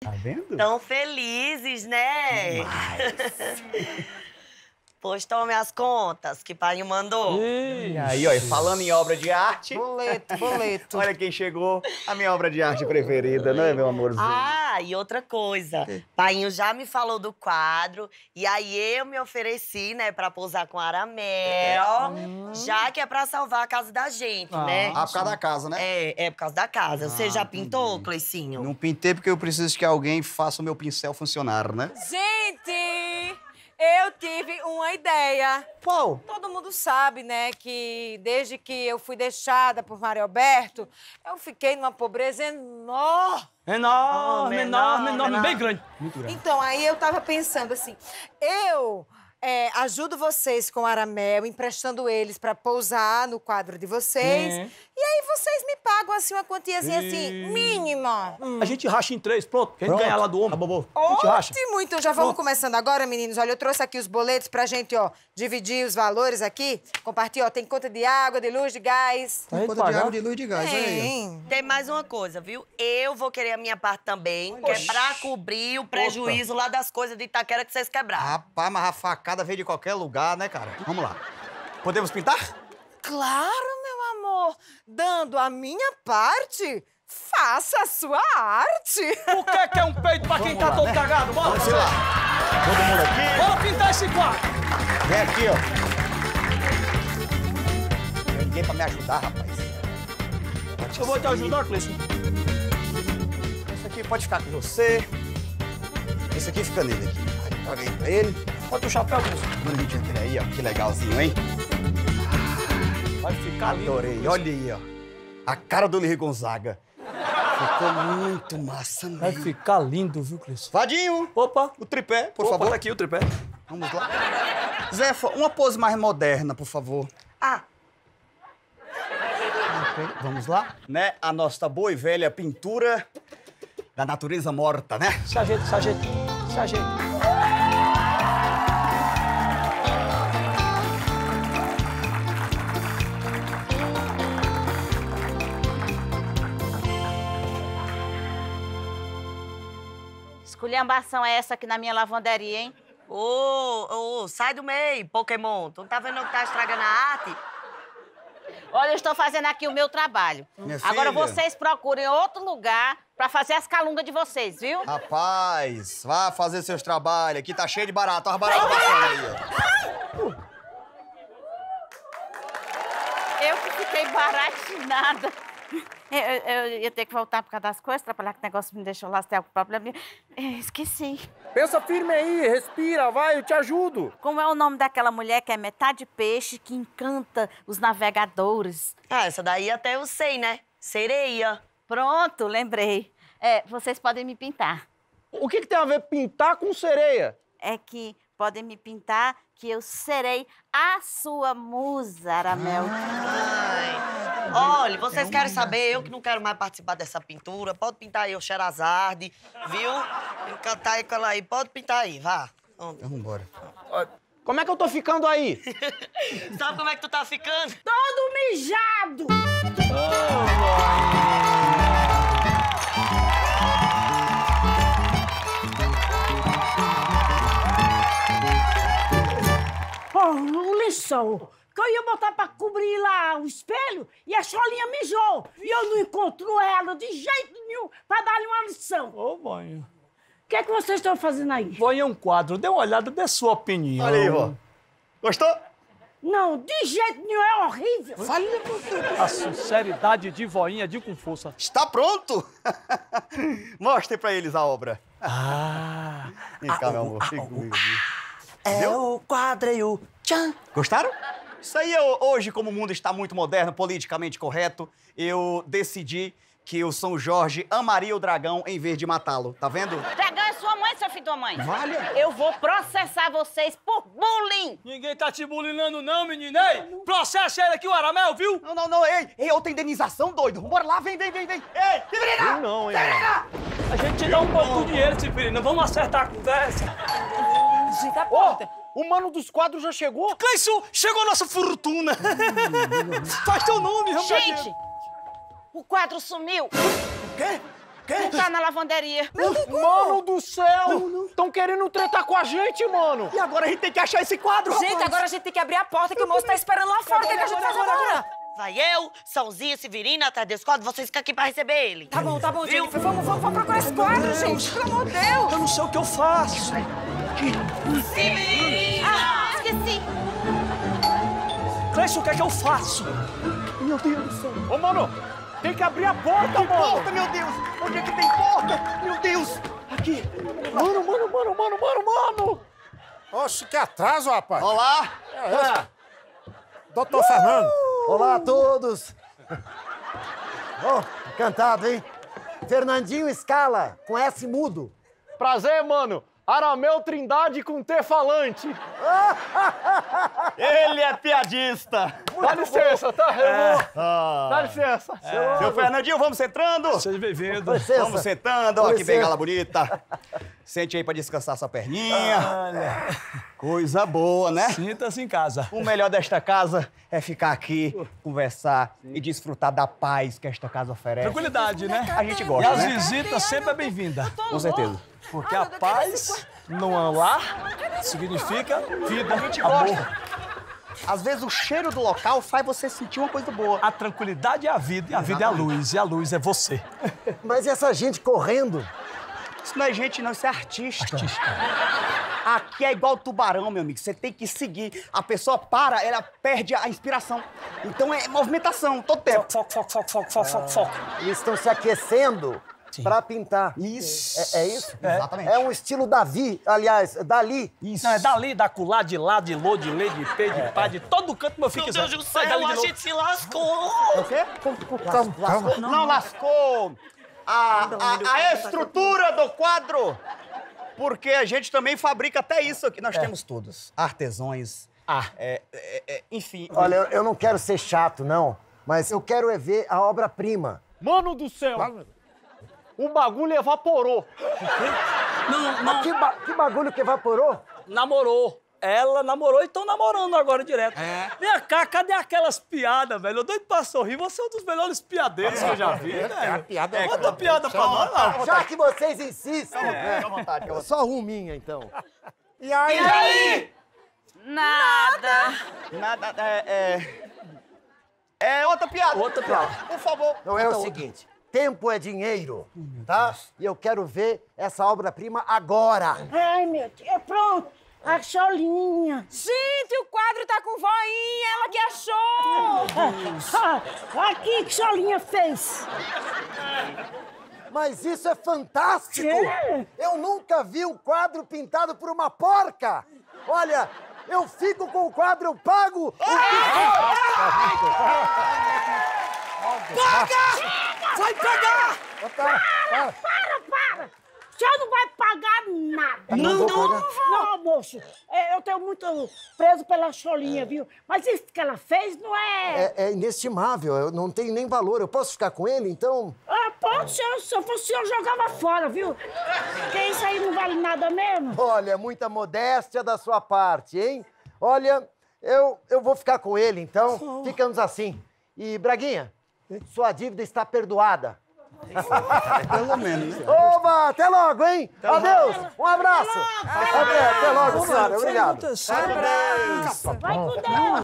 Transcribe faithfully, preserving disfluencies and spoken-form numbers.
Tá vendo? Tão felizes, né? Mas... Pois tomem as contas que pai mandou. E aí, olha, falando em obra de arte... Boleto, boleto. Olha quem chegou, a minha obra de arte preferida, né, meu amorzinho? Ah, e outra coisa. Painho já me falou do quadro, e aí eu me ofereci, né, pra pousar com a Aramel, hum. já que é pra salvar a casa da gente, ah, né? Ah, por causa da casa, né? É, é por causa da casa. Ah, você já pintou, Claycinho? Não pintei porque eu preciso que alguém faça o meu pincel funcionar, né? Gente! Eu tive uma ideia. Qual? Todo mundo sabe, né, que desde que eu fui deixada por Mário Alberto, eu fiquei numa pobreza enorme. Enorme, enorme, enorme, bem grande. Muito grande. Então, aí eu tava pensando assim, eu é, ajudo vocês com Aramel, emprestando eles pra pousar no quadro de vocês, é. e aí vocês me pagam, assim, uma quantiazinha, e... assim, mínima. Hum. A gente racha em três, pronto. A gente pronto. ganha lá do ombro, bobo. A gente racha. Ótimo, então já vamos pronto. começando agora, meninos. Olha, eu trouxe aqui os boletos pra gente, ó, dividir os valores aqui. Compartilha, ó, tem conta de água, de luz, de gás. Tem conta de água, de luz, de gás, é. aí. Tem mais uma coisa, viu? Eu vou querer a minha parte também, Olha. que é pra cobrir o prejuízo Opa. lá das coisas de Itaquera que vocês quebraram. Rapaz, mas a facada veio de qualquer lugar, né, cara? Vamos lá. Podemos pintar? Claro, meu amor. Dando a minha parte, faça a sua arte. O que é que é um peito pra Vamos quem tá lá, todo né? cagado? Bora, Vamos lá. Todo mundo aqui. Bora pintar esse quadro. Vem aqui, ó. Tem ninguém pra me ajudar, rapaz. Pode Eu vou te ajudar, Clayson. Esse aqui pode ficar com você. Esse aqui fica nele aqui. Joga aí pra ele. Bota o chapéu, Clayson. Manda o vídeo aí, ó. Que legalzinho, hein? Vai ficar lindo. Adorei. Olha aí, ó. A cara do Luiz Gonzaga. Ficou muito massa, mano. Vai ficar lindo, viu, Clayson? Vadinho! Opa! O tripé, por Opa. favor. Olha aqui o tripé. Vamos lá. Zé, uma pose mais moderna, por favor. Ah! Okay. Vamos lá. Né? A nossa boa e velha pintura da natureza morta, né? Se ajeita, se ajeita, se ajeita. Esculhambação é essa aqui na minha lavanderia, hein? Ô, oh, ô, oh, sai do meio, Pokémon. Tu não tá vendo que tá estragando a arte? Olha, eu estou fazendo aqui o meu trabalho. Minha Agora filha. vocês procurem outro lugar pra fazer as calungas de vocês, viu? Rapaz, vá fazer seus trabalhos. Aqui tá cheio de barato. Olha as baratas passando aí, ó. Eu que fiquei baratinada. Eu, eu, eu ia ter que voltar por causa das coisas, atrapalhar que o negócio me deixou lá, se tem algum problema. Eu esqueci. Pensa firme aí, respira, vai, eu te ajudo. Como é o nome daquela mulher que é metade peixe, que encanta os navegadores? Ah, essa daí até eu sei, né? Sereia. Pronto, lembrei. É, vocês podem me pintar. O que, que tem a ver pintar com sereia? É que podem me pintar que eu serei a sua musa, Aramel. Ai... Olha, vocês querem saber, eu que não quero mais participar dessa pintura, pode pintar aí o Xerazade, viu? Encantar aí com ela aí, pode pintar aí, vá. Vamos embora. Como é que eu tô ficando aí? Sabe como é que tu tá ficando? Todo mijado! Oh, oh, um lençol. Que eu ia botar pra cobrir lá o espelho e a Xolinha mijou. E eu não encontro ela de jeito nenhum pra dar-lhe uma lição. Ô, oh, banho. O que é que vocês estão fazendo aí? Banho é um quadro. Dê uma olhada, dê sua opinião. Olha aí, vó. Gostou? Não, de jeito nenhum, é horrível. Fale você. A sinceridade de voinha de com força. Está pronto? Mostre pra eles a obra. Ah. Vem cá, ah, meu amor. Ah, Fica ah, comigo. Ah, é o quadro e o tchan. Gostaram? Isso aí, eu, hoje, como o mundo está muito moderno, politicamente correto, eu decidi que o São Jorge amaria o dragão em vez de matá-lo, tá vendo? Dragão é sua mãe, seu filho da mãe. Vale. Eu vou processar vocês por bullying. Ninguém tá te bulinando não, menina. Ei, não, não. Processa ele aqui, o Aramel, viu? Não, não, não, ei, ei, outra indenização, doido. Bora lá, vem, vem, vem, vem. Ei, Cipirina! Não, hein? A gente te dá um pouco de dinheiro, Cipirina. Vamos acertar a conversa. Gente, tá pronta. O Mano dos Quadros já chegou? Clayson, chegou a nossa fortuna! Faz teu nome, rapaz! Gente! O quadro sumiu! O quê? Quê? Tá na lavanderia. Não tem como. Mano do céu! Estão querendo tretar com a gente, mano! E agora a gente tem que achar esse quadro, gente, rapaz. Agora a gente tem que abrir a porta que o moço tá esperando lá fora. O que a gente faz agora? Vai eu, Sãozinha, Severina, atrás desse quadro, vocês ficam aqui pra receber ele. Tá bom, tá bom, gente. Vamos, vamos, vamos procurar esse quadro, gente. Pelo amor de Deus! Eu não sei o que eu faço. Severina! Ah, esqueci. Clayson, o que é que eu faço? Meu Deus do céu. Ô, mano, tem que abrir a porta, mano. Porta, meu Deus. Onde é que tem porta? Meu Deus. Aqui. Mano, mano, mano, mano, mano, mano. Oxe, que atraso, rapaz. Olá. É, é. Doutor uh! Fernando. Olá a todos. Oh, cantado, hein? Fernandinho Escala, com S mudo. Prazer, mano. Aramel Trindade com T falante. Ele é piadista. Muito Dá licença, bom. tá? É. Ah. Dá licença. É. Seu Fernandinho, vamos entrando? Seja bem-vindo. Vamos sentando. Olha que bengala bonita. Sente aí pra descansar sua perninha. Olha. Coisa boa, né? Sinta-se em casa. O melhor desta casa é ficar aqui, conversar Sim. e desfrutar da paz que esta casa oferece. Tranquilidade, né? A gente gosta, né? E as visitas sempre é bem-vinda. Com certeza. Porque a paz no lar significa vida, amor. Às vezes o cheiro do local faz você sentir uma coisa boa. A tranquilidade é a vida, e a vida é a luz, e a luz é você. Mas e essa gente correndo? Isso não é gente, não, isso é artista. Artista. Aqui é igual tubarão, meu amigo. Você tem que seguir. A pessoa para, ela perde a inspiração. Então é movimentação, todo tempo. Foco, foco, foco, foco, foco, foco, foco. E estão se aquecendo. Sim. Pra pintar. Isso. É, é isso? É. Exatamente. É um estilo Davi, aliás, Dalí. Isso. Não, é Dalí, da culá, de lá, de lô, de lê, de pê, de é, pá, é. de todo canto, meu filho. Meu Deus do céu, a novo. gente se lascou. O quê? Lascou. Lascou. Não, não lascou a, a, a estrutura do quadro, porque a gente também fabrica até isso aqui. Nós é. temos todos. Artesões, ah. é, é, é, enfim. Olha, eu, eu não quero ser chato, não, mas eu quero é ver a obra-prima. Mano do céu! Claro. O bagulho evaporou. Não, não. Que, ba que bagulho que evaporou? Namorou. Ela namorou e estão namorando agora direto. É. Vem cá, cadê aquelas piadas, velho? Eu doido pra sorrir, você é um dos melhores piadeiros é, que eu já vi, é, velho. É, piada é, Manda é, piada é, pra nós, lá. Já que vocês insistem. É, é. Vontade, eu... Só um minha, então. E aí? E aí? Nada. Nada, é, é... É outra piada. Outra piada. Por favor. Não, é o seguinte. Tempo é dinheiro, tá? E eu quero ver essa obra-prima agora. Ai, meu Deus. Pronto. A Xolinha. Gente, o quadro tá com voinha. Ela que achou. Olha aqui que Xolinha fez. Mas isso é fantástico. É? Eu nunca vi um quadro pintado por uma porca. Olha, eu fico com o quadro, eu pago. Ah! Ah! Ah! Paga! Vai pagar! Para, para, para, para! O senhor não vai pagar nada. Não, não, não, não, moço. Eu tenho muito preso pela Xolinha, é. viu? Mas isso que ela fez não é... É, é inestimável, eu não tenho nem valor. Eu posso ficar com ele, então? Ah, pode, senhor. Se eu fosse o senhor, eu jogava fora, viu? Porque isso aí não vale nada mesmo. Olha, muita modéstia da sua parte, hein? Olha, eu, eu vou ficar com ele, então. Oh. Ficamos assim. E, Braguinha... Sua dívida está perdoada. Pelo menos. Oba, até logo, hein? Até Adeus, logo. um abraço. Até logo, até, até logo, senhora. Obrigado. Abraço. Vai com Deus.